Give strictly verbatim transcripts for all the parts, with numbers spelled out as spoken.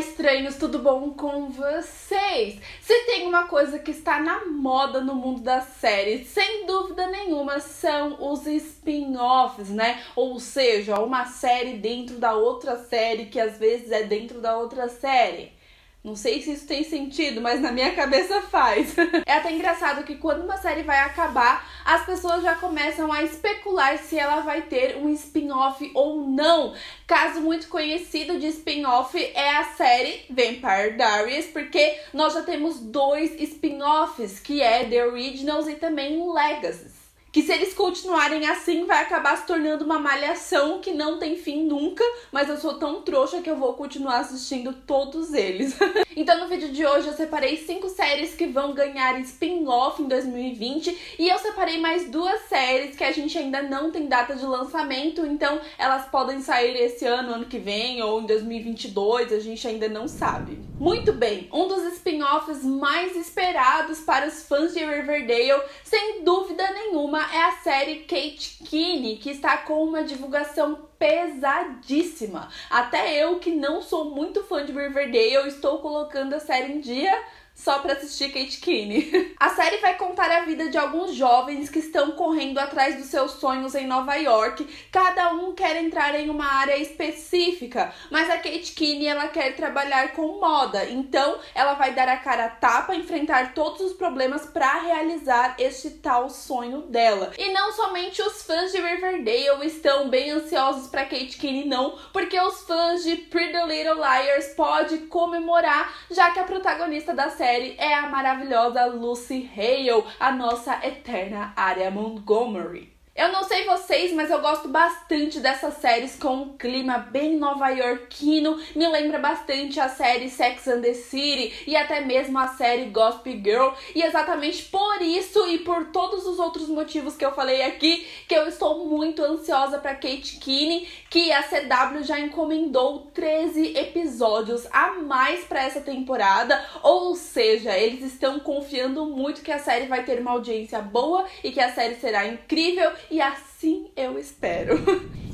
Olá, estranhos, tudo bom com vocês? Se tem uma coisa que está na moda no mundo das séries, sem dúvida nenhuma, são os spin-offs, né? Ou seja, uma série dentro da outra série, que às vezes é dentro da outra série. Não sei se isso tem sentido, mas na minha cabeça faz. É até engraçado que quando uma série vai acabar, as pessoas já começam a especular se ela vai ter um spin-off ou não. Caso muito conhecido de spin-off é a série Vampire Diaries, porque nós já temos dois spin-offs, que é The Originals e também Legacies. Que se eles continuarem assim, vai acabar se tornando uma malhação que não tem fim nunca, mas eu sou tão trouxa que eu vou continuar assistindo todos eles. Então no vídeo de hoje eu separei cinco séries que vão ganhar spin-off em dois mil e vinte e eu separei mais duas séries que a gente ainda não tem data de lançamento, então elas podem sair esse ano, ano que vem ou em dois mil e vinte e dois, a gente ainda não sabe. Muito bem, um dos spin-offs mais esperados para os fãs de Riverdale, sem dúvida nenhuma, é a série Katy Keene, que está com uma divulgação pesadíssima. Até eu, que não sou muito fã de Riverdale, estou colocando a série em dia só pra assistir Katy Keene. A série vai contar a vida de alguns jovens que estão correndo atrás dos seus sonhos em Nova York. Cada um quer entrar em uma área específica, mas a Katy Keene, ela quer trabalhar com moda. Então, ela vai dar a cara a tapa, enfrentar todos os problemas pra realizar este tal sonho dela. E não somente os fãs de Riverdale estão bem ansiosos pra Katy Keene, não, porque os fãs de Pretty Little Liars podem comemorar, já que a protagonista da série é a maravilhosa Lucy Hale, a nossa eterna Aria Montgomery. Eu não sei vocês, mas eu gosto bastante dessas séries com um clima bem nova-iorquino. Me lembra bastante a série Sex and the City e até mesmo a série Gossip Girl. E exatamente por isso e por todos os outros motivos que eu falei aqui, que eu estou muito ansiosa para Katy Keene, que a C W já encomendou treze episódios a mais para essa temporada. Ou seja, eles estão confiando muito que a série vai ter uma audiência boa e que a série será incrível. E assim eu espero.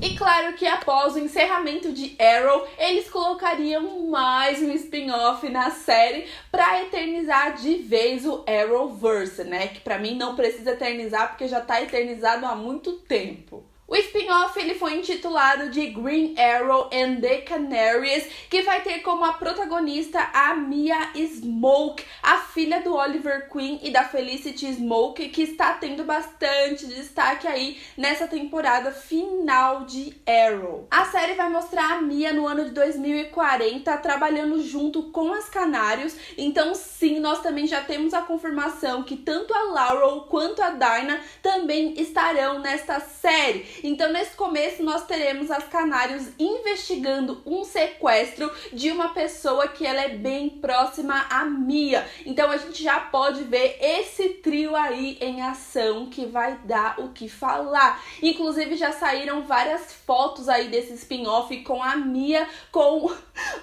E claro que após o encerramento de Arrow, eles colocariam mais um spin-off na série pra eternizar de vez o Arrowverse, né? Que pra mim não precisa eternizar porque já tá eternizado há muito tempo. O spin-off ele foi intitulado de Green Arrow and the Canaries, que vai ter como a protagonista a Mia Smoak, a filha do Oliver Queen e da Felicity Smoak, que está tendo bastante destaque aí nessa temporada final de Arrow. A série vai mostrar a Mia no ano de dois mil e quarenta, trabalhando junto com as Canários, então sim, nós também já temos a confirmação que tanto a Laurel quanto a Dinah também estarão nesta série. Então, nesse começo, nós teremos as Canários investigando um sequestro de uma pessoa que ela é bem próxima à Mia. Então, a gente já pode ver esse trio aí em ação, que vai dar o que falar. Inclusive, já saíram várias fotos aí desse spin-off com a Mia com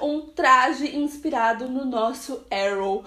um traje inspirado no nosso Arrow.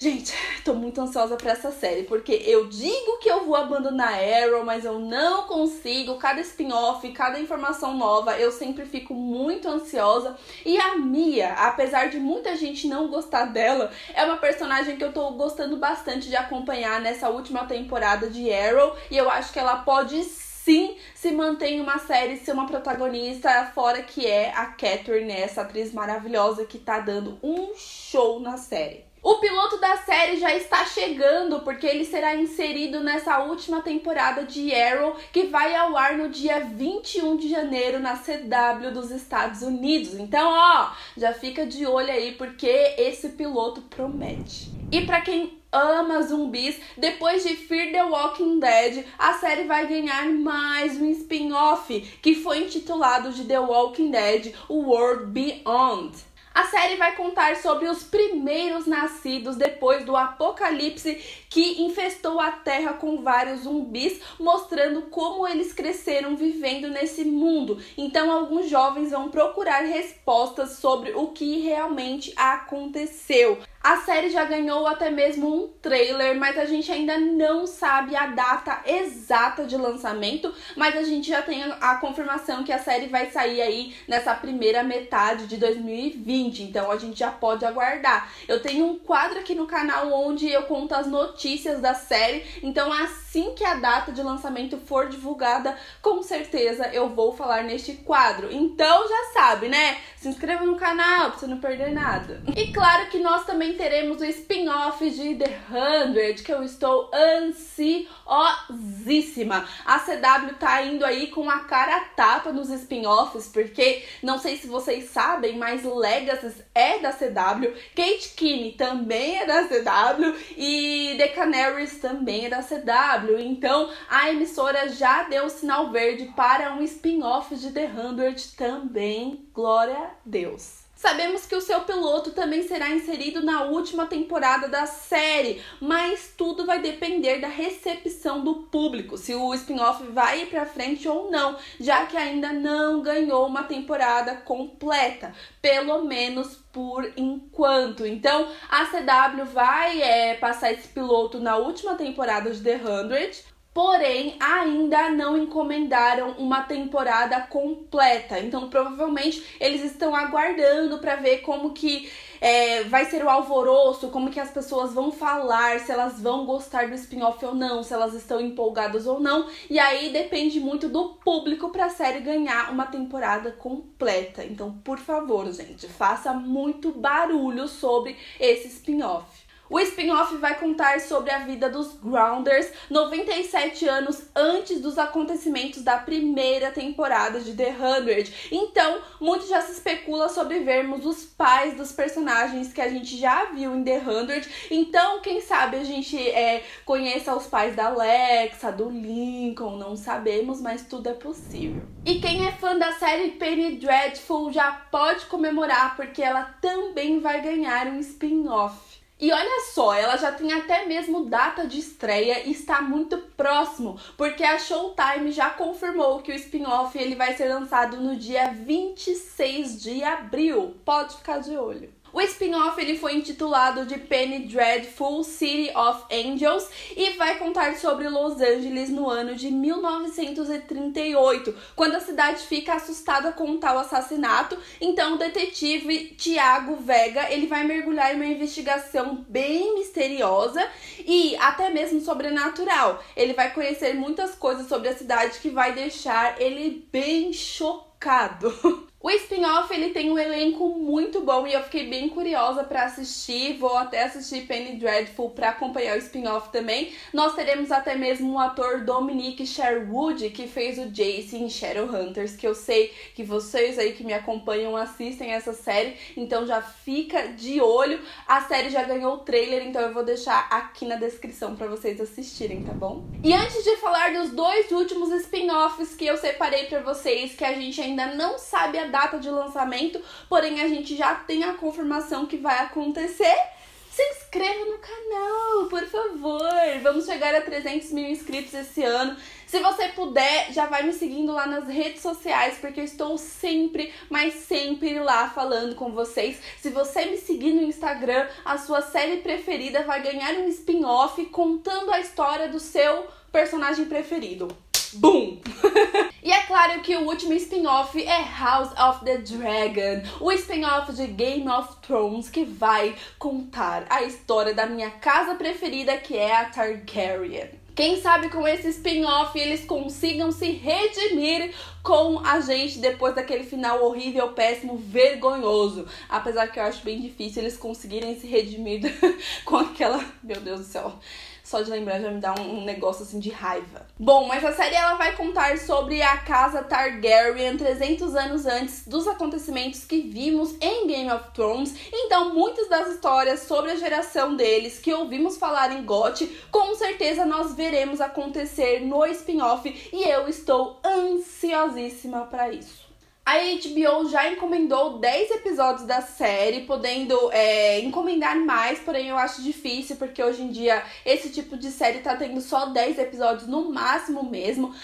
Gente, tô muito ansiosa pra essa série, porque eu digo que eu vou abandonar Arrow, mas eu não consigo. Cada spin-off, cada informação nova, eu sempre fico muito ansiosa. E a Mia, apesar de muita gente não gostar dela, é uma personagem que eu tô gostando bastante de acompanhar nessa última temporada de Arrow. E eu acho que ela pode ser... sim, se mantém uma série, ser uma protagonista, fora que é a Catherine, essa atriz maravilhosa que tá dando um show na série. O piloto da série já está chegando, porque ele será inserido nessa última temporada de Arrow, que vai ao ar no dia vinte e um de janeiro na C W dos Estados Unidos. Então, ó, já fica de olho aí, porque esse piloto promete. E pra quem ama zumbis, depois de Fear the Walking Dead, a série vai ganhar mais um spin-off, que foi intitulado de The Walking Dead: World Beyond. A série vai contar sobre os primeiros nascidos depois do apocalipse que infestou a Terra com vários zumbis, mostrando como eles cresceram vivendo nesse mundo. Então, alguns jovens vão procurar respostas sobre o que realmente aconteceu. A série já ganhou até mesmo um trailer, mas a gente ainda não sabe a data exata de lançamento, mas a gente já tem a confirmação que a série vai sair aí nessa primeira metade de dois mil e vinte. feed, então a gente já pode aguardar. Eu tenho um quadro aqui no canal onde eu conto as notícias da série, então assim que a data de lançamento for divulgada, com certeza eu vou falar neste quadro. Então já sabe, né? Se inscreva no canal pra você não perder nada. E claro que nós também teremos o spin-off de The cem, que eu estou ansiosíssima. A C W tá indo aí com a cara a tapa nos spin-offs, porque não sei se vocês sabem, mas Legacies é da C W, Katy Keene também é da C W e The Canaries também é da C W. Então a emissora já deu o sinal verde para um spin-off de The cem também, glória a Deus. Sabemos que o seu piloto também será inserido na última temporada da série, mas tudo vai depender da recepção do público, se o spin-off vai ir pra frente ou não, já que ainda não ganhou uma temporada completa, pelo menos por enquanto. Então a C W vai é, passar esse piloto na última temporada de The cem, porém, ainda não encomendaram uma temporada completa. Então, provavelmente, eles estão aguardando para ver como que é, vai ser o alvoroço, como que as pessoas vão falar, se elas vão gostar do spin-off ou não, se elas estão empolgadas ou não. E aí, depende muito do público para a série ganhar uma temporada completa. Então, por favor, gente, faça muito barulho sobre esse spin-off. O spin-off vai contar sobre a vida dos Grounders noventa e sete anos antes dos acontecimentos da primeira temporada de The cem. Então, muito já se especula sobre vermos os pais dos personagens que a gente já viu em The cem. Então, quem sabe a gente é, conheça os pais da Lexa, do Lincoln, não sabemos, mas tudo é possível. E quem é fã da série Penny Dreadful já pode comemorar, porque ela também vai ganhar um spin-off. E olha só, ela já tem até mesmo data de estreia e está muito próximo, porque a Showtime já confirmou que o spin-off ele vai ser lançado no dia vinte e seis de abril. Pode ficar de olho. O spin-off ele foi intitulado de Penny Dreadful: City of Angels e vai contar sobre Los Angeles no ano de mil novecentos e trinta e oito, quando a cidade fica assustada com um tal assassinato. Então o detetive Tiago Vega ele vai mergulhar em uma investigação bem misteriosa e até mesmo sobrenatural. Ele vai conhecer muitas coisas sobre a cidade que vai deixar ele bem chocado. O spin-off ele tem um elenco muito bom e eu fiquei bem curiosa para assistir, vou até assistir Penny Dreadful para acompanhar o spin-off também. Nós teremos até mesmo o ator Dominic Sherwood, que fez o Jace em Shadowhunters, que eu sei que vocês aí que me acompanham assistem essa série, então já fica de olho. A série já ganhou o trailer, então eu vou deixar aqui na descrição para vocês assistirem, tá bom? E antes de falar dos dois últimos spin-offs que eu separei para vocês, que a gente ainda não sabe a data de lançamento, porém a gente já tem a confirmação que vai acontecer, se inscreva no canal, por favor. Vamos chegar a trezentos mil inscritos esse ano. Se você puder, já vai me seguindo lá nas redes sociais, porque eu estou sempre, mas sempre lá falando com vocês. Se você me seguir no Instagram, a sua série preferida vai ganhar um spin-off contando a história do seu personagem preferido. Boom! E é claro que o último spin-off é House of the Dragon, o spin-off de Game of Thrones, que vai contar a história da minha casa preferida, que é a Targaryen. Quem sabe com esse spin-off eles consigam se redimir com a gente depois daquele final horrível, péssimo, vergonhoso. Apesar que eu acho bem difícil eles conseguirem se redimir com aquela... Meu Deus do céu... Só de lembrar já me dá um negócio assim de raiva. Bom, mas a série ela vai contar sobre a casa Targaryen trezentos anos antes dos acontecimentos que vimos em Game of Thrones. Então muitas das histórias sobre a geração deles que ouvimos falar em GOT, com certeza nós veremos acontecer no spin-off e eu estou ansiosíssima para isso. A H B O já encomendou dez episódios da série, podendo é, encomendar mais, porém eu acho difícil, porque hoje em dia esse tipo de série tá tendo só dez episódios no máximo mesmo.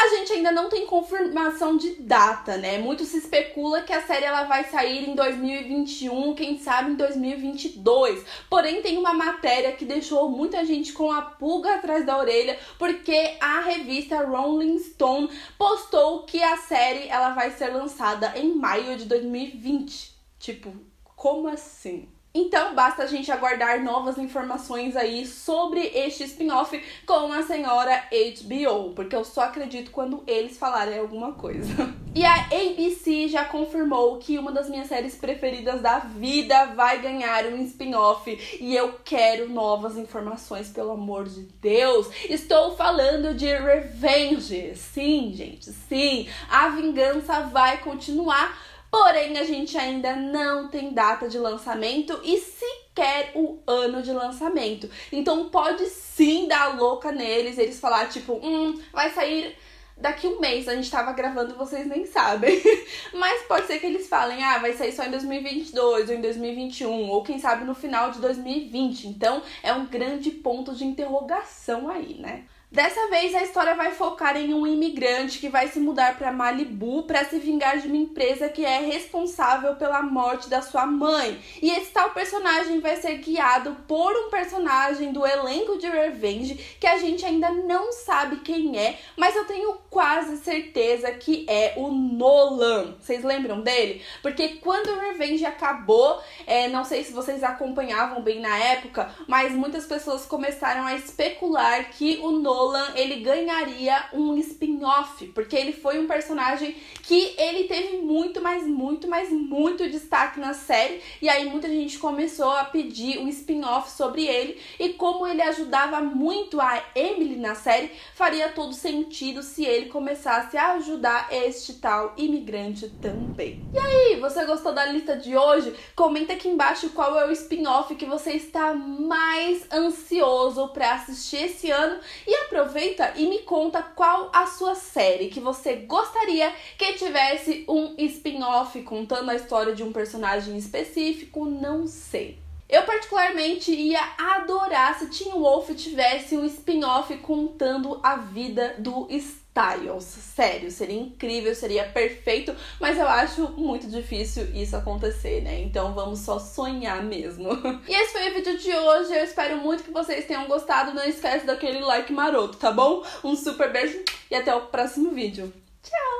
A gente ainda não tem confirmação de data, né? Muito se especula que a série ela vai sair em dois mil e vinte e um, quem sabe em dois mil e vinte e dois. Porém, tem uma matéria que deixou muita gente com a pulga atrás da orelha, porque a revista Rolling Stone postou que a série ela vai ser lançada em maio de dois mil e vinte. Tipo... Como assim? Então, basta a gente aguardar novas informações aí sobre este spin-off com a senhora H B O, porque eu só acredito quando eles falarem alguma coisa. E a A B C já confirmou que uma das minhas séries preferidas da vida vai ganhar um spin-off, e eu quero novas informações, pelo amor de Deus. Estou falando de Revenge. Sim, gente, sim. A vingança vai continuar. Porém, a gente ainda não tem data de lançamento e sequer o ano de lançamento. Então pode sim dar louca neles, eles falar tipo, hum, vai sair daqui um mês. A gente tava gravando, vocês nem sabem. Mas pode ser que eles falem, ah, vai sair só em dois mil e vinte e dois ou em dois mil e vinte e um, ou quem sabe no final de dois mil e vinte. Então é um grande ponto de interrogação aí, né? Dessa vez, a história vai focar em um imigrante que vai se mudar para Malibu para se vingar de uma empresa que é responsável pela morte da sua mãe. E esse tal personagem vai ser guiado por um personagem do elenco de Revenge que a gente ainda não sabe quem é, mas eu tenho quase certeza que é o Nolan. Vocês lembram dele? Porque quando o Revenge acabou, é, não sei se vocês acompanhavam bem na época, mas muitas pessoas começaram a especular que o Nolan Nolan, ele ganharia um spin-off, porque ele foi um personagem que ele teve muito, mas muito, mas muito destaque na série, e aí muita gente começou a pedir um spin-off sobre ele, e como ele ajudava muito a Emily na série, faria todo sentido se ele começasse a ajudar este tal imigrante também. E aí, você gostou da lista de hoje? Comenta aqui embaixo qual é o spin-off que você está mais ansioso para assistir esse ano, e aproveita e me conta qual a sua série que você gostaria que tivesse um spin-off contando a história de um personagem específico, não sei. Eu particularmente ia adorar se Teen Wolf tivesse um spin-off contando a vida do Styles. Sério, seria incrível, seria perfeito, mas eu acho muito difícil isso acontecer, né? Então vamos só sonhar mesmo. E esse foi o vídeo de hoje, eu espero muito que vocês tenham gostado. Não esquece daquele like maroto, tá bom? Um super beijo e até o próximo vídeo. Tchau!